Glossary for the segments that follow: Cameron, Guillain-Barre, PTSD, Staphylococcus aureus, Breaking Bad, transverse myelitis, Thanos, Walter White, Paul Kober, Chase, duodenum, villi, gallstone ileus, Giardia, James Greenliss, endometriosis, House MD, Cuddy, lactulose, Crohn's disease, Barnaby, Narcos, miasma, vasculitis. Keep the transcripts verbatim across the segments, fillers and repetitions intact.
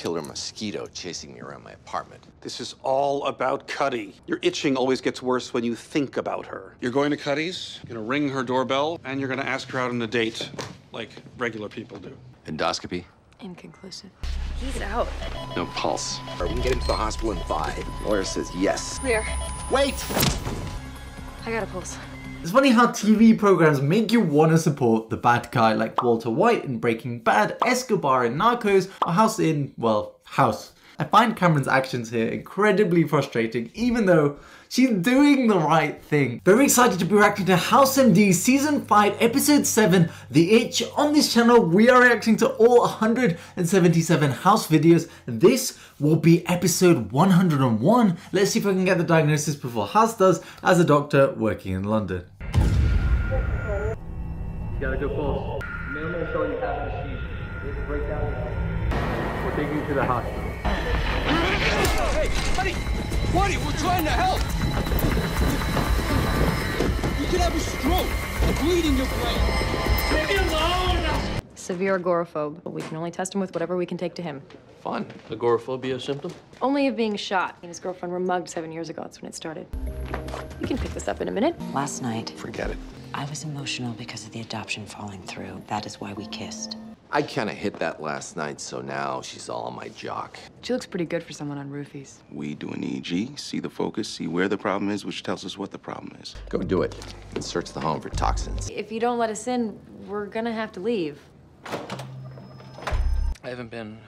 killer mosquito chasing me around my apartment. This is all about Cuddy. Your itching always gets worse when you think about her. You're going to Cuddy's, you're gonna ring her doorbell, and you're gonna ask her out on a date, like regular people do. Endoscopy? Inconclusive. He's out. No pulse. All right, we can get him to the hospital in five. Lawyer says yes. Clear. Wait! I got a pulse. It's funny how T V programs make you want to support the bad guy, like Walter White in Breaking Bad, Escobar in Narcos, or House in, well, House. I find Cameron's actions here incredibly frustrating, even though she's doing the right thing. Very excited to be reacting to House M D Season five Episode seven, The Itch. On this channel, we are reacting to all one hundred seventy-seven House videos, and this will be Episode one hundred one. Let's see if I can get the diagnosis before House does, as a doctor working in London. You got a good pulse. Minimal showing you have a seizure. There's a breakdown. We're taking you to the hospital. Hey, buddy! Buddy, we're trying to help! You could have a stroke, a bleed in your brain. Leave me alone! Severe agoraphobe. We can only test him with whatever we can take to him. Fun. Agoraphobia a symptom? Only of being shot. He and his girlfriend were mugged seven years ago. That's when it started. You can pick this up in a minute. Last night. Forget it. I was emotional because of the adoption falling through. That is why we kissed. I kind of hit that last night, so now she's all on my jock. She looks pretty good for someone on roofies. We do an E E G, see the focus, see where the problem is, which tells us what the problem is. Go do it. And search the home for toxins. If you don't let us in, we're gonna have to leave. I haven't been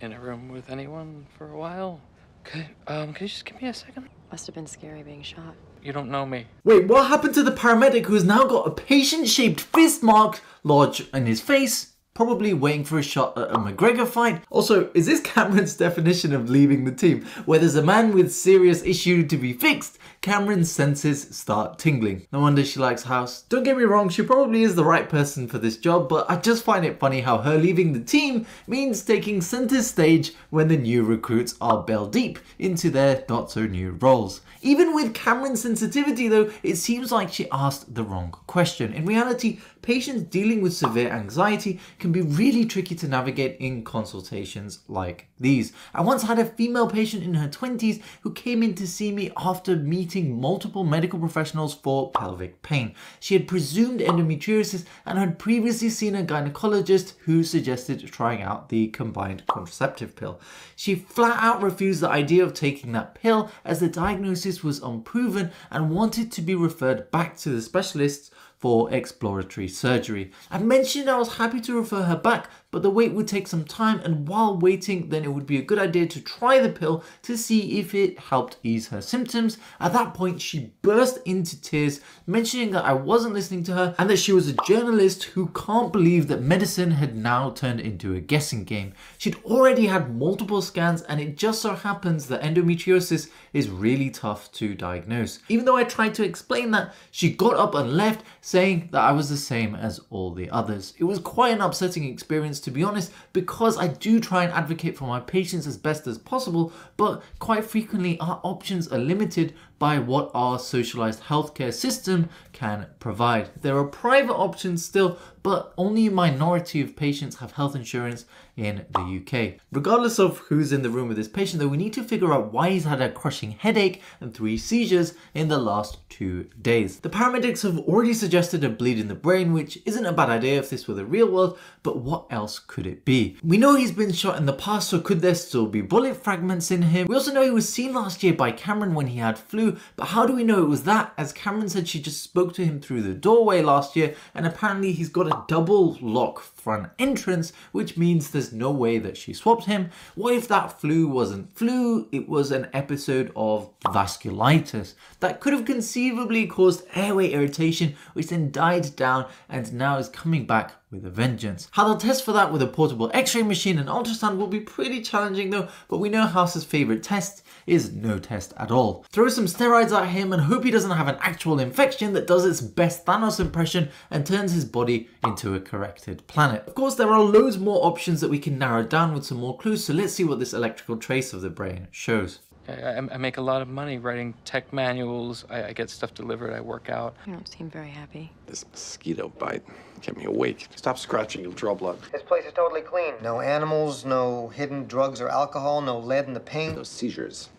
in a room with anyone for a while. Could, um, could you just give me a second? Must have been scary being shot. You don't know me. Wait, what happened to the paramedic who has now got a patient-shaped fist mark lodged in his face? Probably waiting for a shot at a McGregor fight. Also, is this Cameron's definition of leaving the team? Where there's a man with serious issue to be fixed, Cameron's senses start tingling. No wonder she likes House. Don't get me wrong, she probably is the right person for this job, but I just find it funny how her leaving the team means taking center stage when the new recruits are bell deep into their not so new roles. Even with Cameron's sensitivity though, it seems like she asked the wrong question. In reality, patients dealing with severe anxiety can be really tricky to navigate in consultations like these. I once had a female patient in her twenties who came in to see me after meeting multiple medical professionals for pelvic pain. She had presumed endometriosis and had previously seen a gynecologist who suggested trying out the combined contraceptive pill. She flat out refused the idea of taking that pill as the diagnosis was unproven and wanted to be referred back to the specialists for exploratory surgery. I mentioned I was happy to refer her back, but the wait would take some time, and while waiting, then it would be a good idea to try the pill to see if it helped ease her symptoms. At that point, she burst into tears, mentioning that I wasn't listening to her and that she was a journalist who can't believe that medicine had now turned into a guessing game. She'd already had multiple scans, and it just so happens that endometriosis is really tough to diagnose. Even though I tried to explain that, she got up and left, saying that I was the same as all the others. It was quite an upsetting experience, to be honest, because I do try and advocate for my patients as best as possible, but quite frequently our options are limited by what our socialized healthcare system can provide. There are private options still, but only a minority of patients have health insurance in the U K. Regardless of who's in the room with this patient though, we need to figure out why he's had a crushing headache and three seizures in the last two days. The paramedics have already suggested a bleed in the brain, which isn't a bad idea if this were the real world, but what else could it be? We know he's been shot in the past, so could there still be bullet fragments in him? We also know he was seen last year by Cameron when he had flu, but how do we know it was that, as Cameron said she just spoke to him through the doorway last year, and apparently he's got a double lock front entrance, which means there's no way that she swapped him. What if that flu wasn't flu, it was an episode of vasculitis that could have conceivably caused airway irritation, which then died down and now is coming back with a vengeance. How they'll test for that with a portable x-ray machine and ultrasound will be pretty challenging though, but we know House's favourite test is no test at all. Throw some steroids at him and hope he doesn't have an actual infection that does its best Thanos impression and turns his body into a corrected planet. Of course, there are loads more options that we can narrow down with some more clues, so let's see what this electrical trace of the brain shows. I, I make a lot of money writing tech manuals. I, I get stuff delivered. I work out. You don't seem very happy. This mosquito bite kept me awake. Stop scratching. You'll draw blood. This place is totally clean. No animals, no hidden drugs or alcohol, no lead in the paint. No seizures.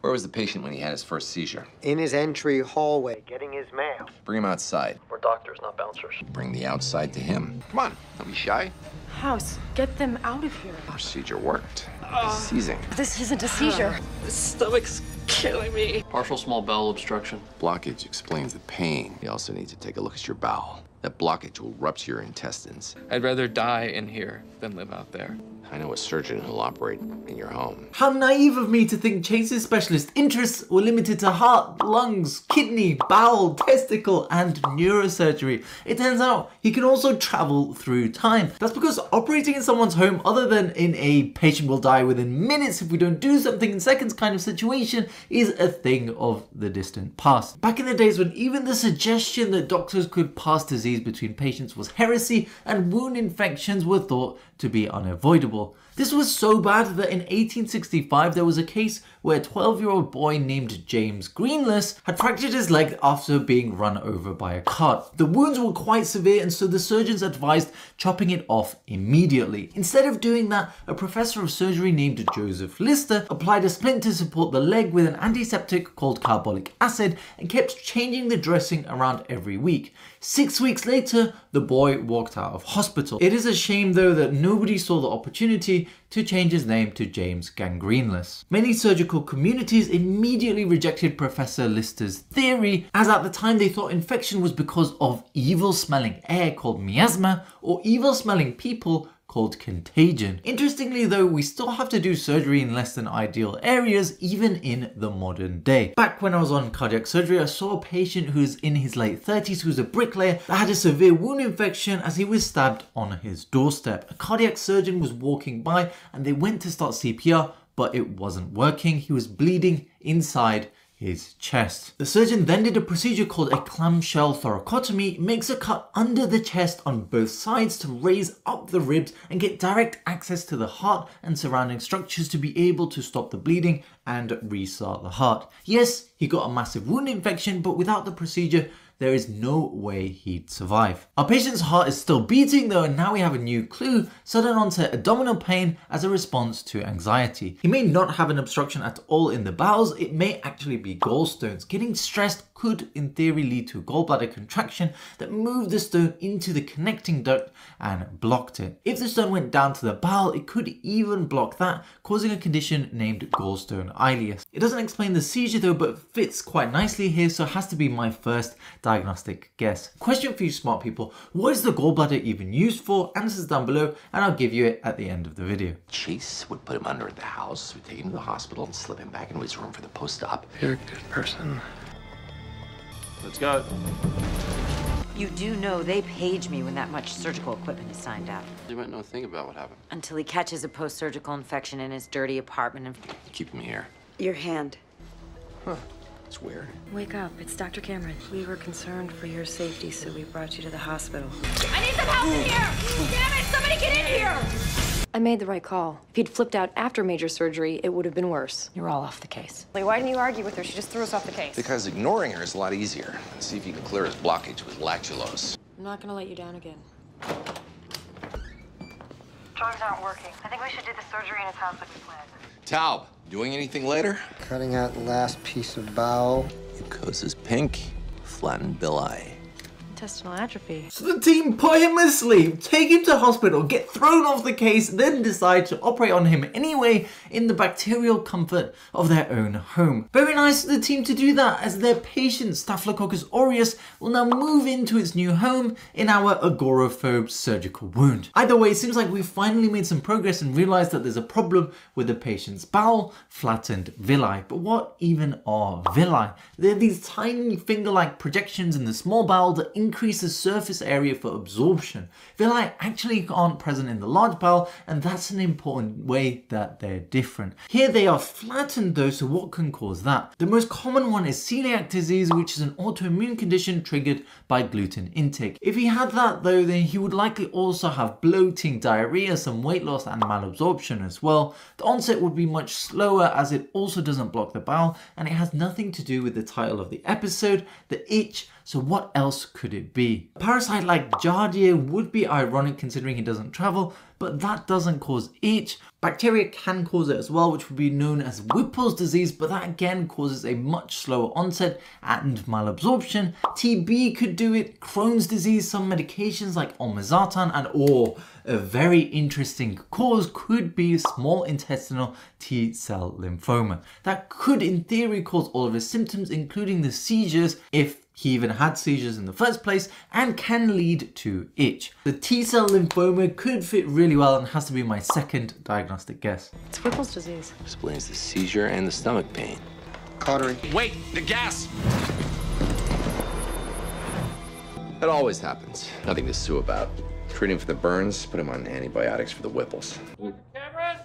Where was the patient when he had his first seizure? In his entry hallway, getting his mail. Bring him outside. We're doctors, not bouncers. Bring the outside to him. Come on, don't be shy. House, get them out of here. Procedure worked. Uh, seizing. This isn't a seizure. The stomach's killing me. Partial small bowel obstruction. Blockage explains the pain. You also need to take a look at your bowel. That blockage will rupture your intestines. I'd rather die in here than live out there. I know a surgeon who'll operate in your home. How naive of me to think Chase's specialist interests were limited to heart, lungs, kidney, bowel, testicle, and neurosurgery. It turns out he can also travel through time. That's because operating in someone's home, other than in a patient will die within minutes if we don't do something in seconds kind of situation, is a thing of the distant past. Back in the days when even the suggestion that doctors could pass disease between patients was heresy, and wound infections were thought to be unavoidable. This was so bad that in eighteen sixty-five there was a case where a twelve-year-old boy named James Greenliss had fractured his leg after being run over by a cart. The wounds were quite severe, and so the surgeons advised chopping it off immediately. Instead of doing that, a professor of surgery named Joseph Lister applied a splint to support the leg with an antiseptic called carbolic acid and kept changing the dressing around every week. Six weeks later, the boy walked out of hospital. It is a shame though that nobody saw the opportunity to change his name to James Gangreenless. Many surgical communities immediately rejected Professor Lister's theory, as at the time they thought infection was because of evil-smelling air called miasma or evil-smelling people called contagion. Interestingly though, we still have to do surgery in less than ideal areas, even in the modern day. Back when I was on cardiac surgery, I saw a patient who's in his late thirties who's a bricklayer that had a severe wound infection as he was stabbed on his doorstep. A cardiac surgeon was walking by and they went to start C P R, but it wasn't working. He was bleeding inside his chest. The surgeon then did a procedure called a clamshell thoracotomy. It makes a cut under the chest on both sides to raise up the ribs and get direct access to the heart and surrounding structures to be able to stop the bleeding and restart the heart. Yes, he got a massive wound infection, but without the procedure, there is no way he'd survive. Our patient's heart is still beating though, and now we have a new clue: sudden onset abdominal pain as a response to anxiety. He may not have an obstruction at all in the bowels, it may actually be gallstones. Getting stressed could in theory lead to gallbladder contraction that moved the stone into the connecting duct and blocked it. If the stone went down to the bowel, it could even block that, causing a condition named gallstone ileus. It doesn't explain the seizure though, but fits quite nicely here, so it has to be my first diagnostic guess. Question for you smart people: what is the gallbladder even used for? Answers down below and I'll give you it at the end of the video. Chase would put him under at the house, would take him to the hospital and slip him back into his room for the post-op. You're a good person. Let's go. You do know they page me when that much surgical equipment is signed out. You might know a thing about what happened. Until he catches a post-surgical infection in his dirty apartment and... Keep him here. Your hand. Huh. It's weird. Wake up. It's Doctor Cameron. We were concerned for your safety, so we brought you to the hospital. I need some help in here! Damn it! Somebody get in here! I made the right call. If he'd flipped out after major surgery, it would have been worse. You're all off the case. Why didn't you argue with her? She just threw us off the case. Because ignoring her is a lot easier. Let's see if you can clear his blockage with lactulose. I'm not going to let you down again. Drugs aren't working. I think we should do the surgery in his house like we planned. Taub, doing anything later? Cutting out the last piece of bowel. Mucosa's pink, flattened villi. Intestinal atrophy. So the team put him asleep, take him to hospital, get thrown off the case, then decide to operate on him anyway in the bacterial comfort of their own home. Very nice of the team to do that, as their patient Staphylococcus aureus will now move into its new home in our agoraphobe surgical wound. Either way, it seems like we've finally made some progress and realized that there's a problem with the patient's bowel, flattened villi. But what even are villi? They're these tiny finger-like projections in the small bowel that increases surface area for absorption. Villi actually aren't present in the large bowel, and that's an important way that they're different. Here they are flattened though, so what can cause that? The most common one is celiac disease, which is an autoimmune condition triggered by gluten intake. If he had that though, then he would likely also have bloating, diarrhea, some weight loss and malabsorption as well. The onset would be much slower as it also doesn't block the bowel, and it has nothing to do with the title of the episode, the itch, so what else could it be? A parasite like Giardia would be ironic considering he doesn't travel, but that doesn't cause itch. Bacteria can cause it as well, which would be known as Whipple's disease, but that again causes a much slower onset and malabsorption. T B could do it, Crohn's disease, some medications like Omazatan, and or a very interesting cause could be small intestinal T-cell lymphoma. That could in theory cause all of his symptoms, including the seizures, if he even had seizures in the first place, and can lead to itch. The T-cell lymphoma could fit really well and has to be my second diagnostic guess. It's Whipple's disease. Explains the seizure and the stomach pain. Cautery. Wait, the gas! That always happens. Nothing to sue about. Treat him for the burns, put him on antibiotics for the Whipples. Cameron!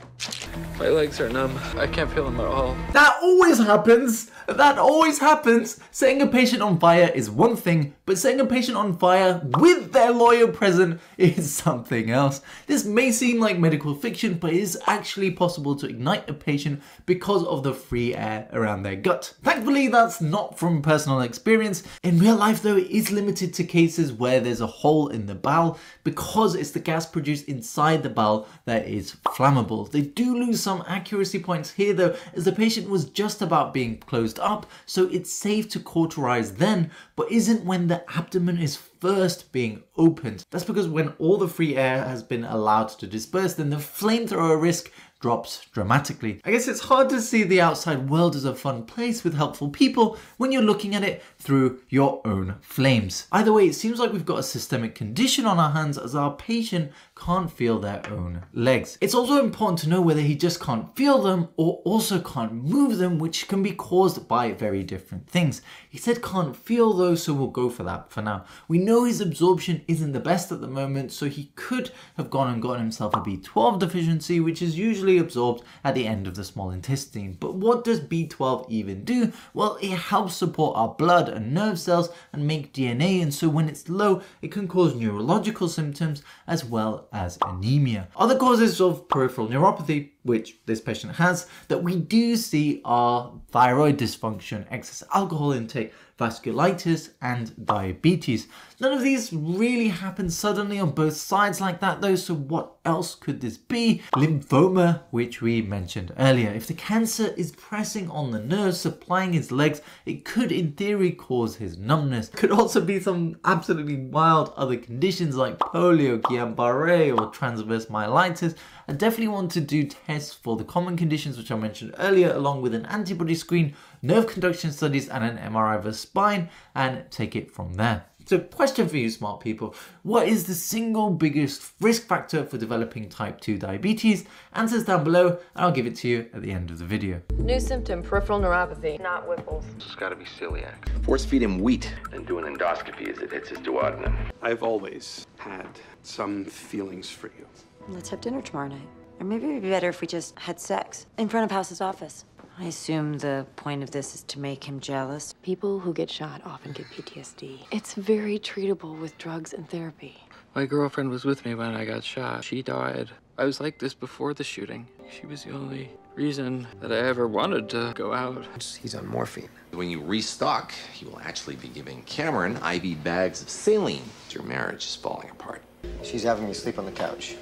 My legs are numb. I can't feel them at all. That always happens! That always happens! Setting a patient on fire is one thing, but setting a patient on fire with their lawyer present is something else. This may seem like medical fiction, but it is actually possible to ignite a patient because of the free air around their gut. Thankfully, that's not from personal experience. In real life though, it is limited to cases where there's a hole in the bowel because it's the gas produced inside the bowel that is flammable. They do lose some accuracy points here though, as the patient was just about being closed up, so it's safe to cauterize then, but isn't when the abdomen is first being opened. That's because when all the free air has been allowed to disperse, then the flamethrower risk drops dramatically. I guess it's hard to see the outside world as a fun place with helpful people when you're looking at it through your own flames. Either way, it seems like we've got a systemic condition on our hands as our patient can't feel their own legs. It's also important to know whether he just can't feel them or also can't move them, which can be caused by very different things. He said can't feel though, so we'll go for that for now. We know his absorption isn't the best at the moment, so he could have gone and gotten himself a B twelve deficiency, which is usually absorbed at the end of the small intestine. But what does B twelve even do? Well, it helps support our blood and nerve cells and make D N A, and so when it's low, it can cause neurological symptoms as well as anemia. Other causes of peripheral neuropathy, which this patient has, that we do see are thyroid dysfunction, excess alcohol intake, vasculitis and diabetes. None of these really happen suddenly on both sides like that though, so what else could this be? Lymphoma, which we mentioned earlier. If the cancer is pressing on the nerves supplying his legs, it could in theory cause his numbness. Could also be some absolutely wild other conditions like polio, Guillain-Barre or transverse myelitis. I definitely want to do tests for the common conditions which I mentioned earlier, along with an antibody screen, nerve conduction studies and an M R I of a spine, and take it from there. So question for you smart people, what is the single biggest risk factor for developing type two diabetes? Answers down below and I'll give it to you at the end of the video. New symptom, peripheral neuropathy, not Whipple's. It's gotta be celiac. Force feed him wheat and do an endoscopy as it hits his duodenum. I've always had some feelings for you. Let's have dinner tomorrow night. Or maybe it'd be better if we just had sex in front of House's office. I assume the point of this is to make him jealous. People who get shot often get P T S D. It's very treatable with drugs and therapy. My girlfriend was with me when I got shot. She died. I was like this before the shooting. She was the only reason that I ever wanted to go out. He's on morphine. When you restock, you will actually be giving Cameron I V bags of saline. Your marriage is falling apart. She's having me sleep on the couch.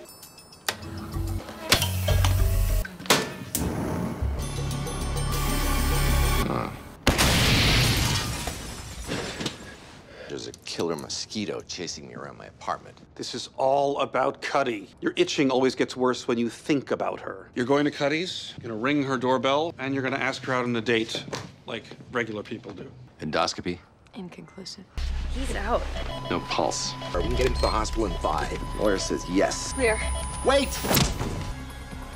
There's a killer mosquito chasing me around my apartment. This is all about Cuddy. Your itching always gets worse when you think about her. You're going to Cuddy's, you're gonna ring her doorbell, and you're gonna ask her out on a date like regular people do. Endoscopy? Inconclusive. He's out. No pulse. All right, we can get him to the hospital in five. The lawyer says yes. Clear. Wait!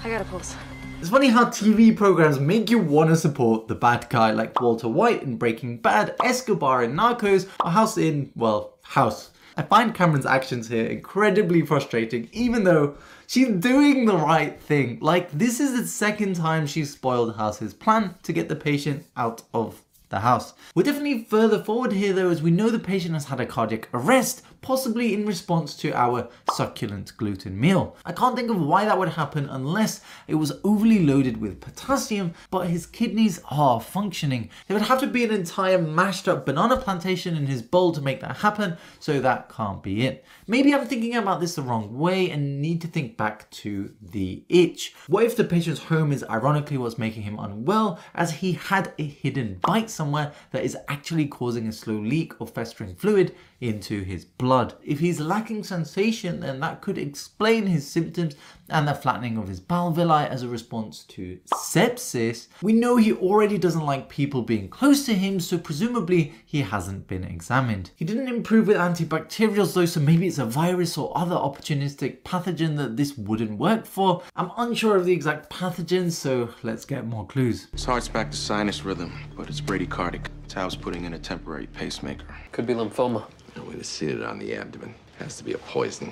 I got a pulse. It's funny how T V programs make you want to support the bad guy, like Walter White in Breaking Bad, Escobar in Narcos, or House in, well, house. I find Cameron's actions here incredibly frustrating, even though she's doing the right thing. Like, this is the second time she's spoiled House's plan to get the patient out of the house. We're definitely further forward here though, as we know the patient has had a cardiac arrest, possibly in response to our succulent gluten meal. I can't think of why that would happen unless it was overly loaded with potassium, but his kidneys are functioning. There would have to be an entire mashed up banana plantation in his bowl to make that happen, so that can't be it. Maybe I'm thinking about this the wrong way and need to think back to the itch. What if the patient's home is ironically what's making him unwell, as he had a hidden bite somewhere that is actually causing a slow leak or festering fluid into his blood? If he's lacking sensation, then that could explain his symptoms and the flattening of his balvilli as a response to sepsis. We know he already doesn't like people being close to him, so presumably he hasn't been examined. He didn't improve with antibacterials though, so maybe it's a virus or other opportunistic pathogen that this wouldn't work for. I'm unsure of the exact pathogen, so let's get more clues. His heart's back to sinus rhythm, but it's bradycardic. Taub's putting in a temporary pacemaker. Could be lymphoma. No way to see it on the abdomen. Has to be a poison.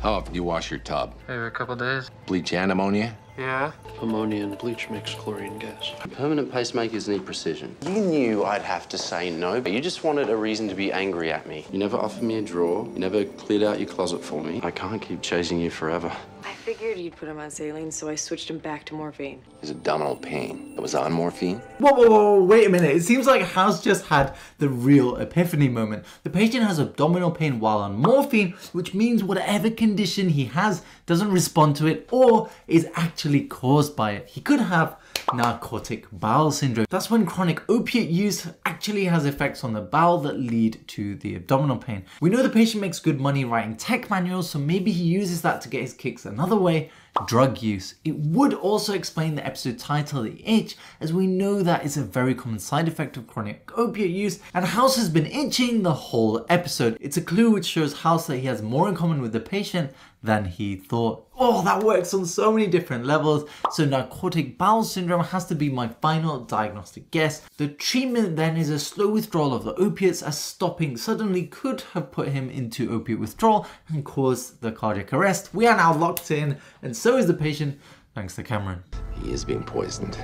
How often do you wash your tub? Every couple days. Bleach and ammonia? Yeah. Ammonia and bleach mix chlorine gas. Permanent pacemakers need precision. You knew I'd have to say no, but you just wanted a reason to be angry at me. You never offered me a drawer. You never cleared out your closet for me. I can't keep chasing you forever. I figured you'd put him on saline, so I switched him back to morphine. His abdominal pain. It was on morphine? Whoa, whoa, whoa, wait a minute. It seems like House just had the real epiphany moment. The patient has abdominal pain while on morphine, which means whatever condition he has doesn't respond to it or is actually caused by it. He could have narcotic bowel syndrome. That's when chronic opiate use actually has effects on the bowel that lead to the abdominal pain. We know the patient makes good money writing tech manuals, so maybe he uses that to get his kicks another way, drug use. It would also explain the episode title, The Itch, as we know that is a very common side effect of chronic opiate use, and House has been itching the whole episode. It's a clue which shows House that he has more in common with the patient than he thought. Oh, that works on so many different levels. So narcotic bowel syndrome has to be my final diagnostic guess. The treatment then is a slow withdrawal of the opiates, as stopping suddenly could have put him into opiate withdrawal and caused the cardiac arrest. We are now locked in, and so is the patient, thanks to Cameron. He is being poisoned.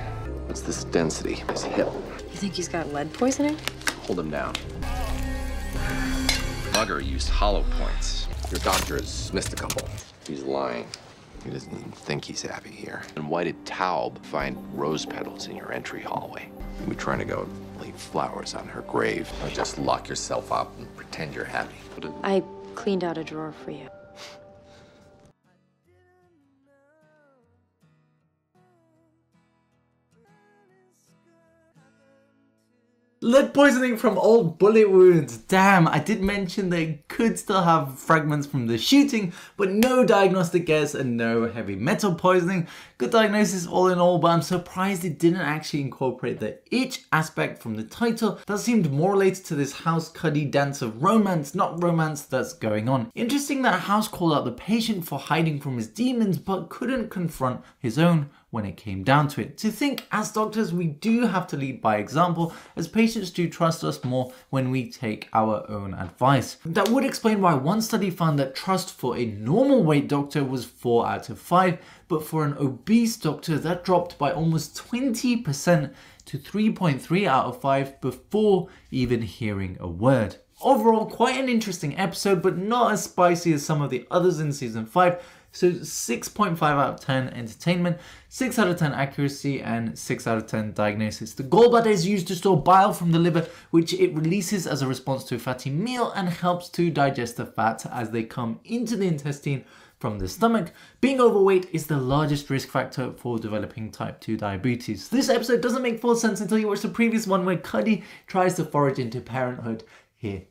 What's this density? It's hip. You think he's got lead poisoning? Hold him down. Bugger used hollow points. Your doctor has dismissed a couple. He's lying. He doesn't even think he's happy here. And why did Taub find rose petals in your entry hallway? You were trying to go leave flowers on her grave. Or just lock yourself up and pretend you're happy. I cleaned out a drawer for you. Lead poisoning from old bullet wounds. Damn, I did mention they could still have fragments from the shooting, but no diagnostic guess and no heavy metal poisoning. Good diagnosis all in all, but I'm surprised it didn't actually incorporate the itch aspect from the title. That seemed more related to this House Cuddy dance of romance, not romance, that's going on. Interesting that House called out the patient for hiding from his demons, but couldn't confront his own when it came down to it. To think, as doctors, we do have to lead by example, as patients do trust us more when we take our own advice. That would explain why one study found that trust for a normal weight doctor was four out of five, but for an obese doctor that dropped by almost twenty percent to three point three out of five before even hearing a word. Overall, quite an interesting episode, but not as spicy as some of the others in season five, so six point five out of ten entertainment, six out of ten accuracy, and six out of ten diagnosis. The gallbladder is used to store bile from the liver, which it releases as a response to a fatty meal and helps to digest the fat as they come into the intestine from the stomach. Being overweight is the largest risk factor for developing type two diabetes. This episode doesn't make full sense until you watch the previous one where Cuddy tries to forage into parenthood here.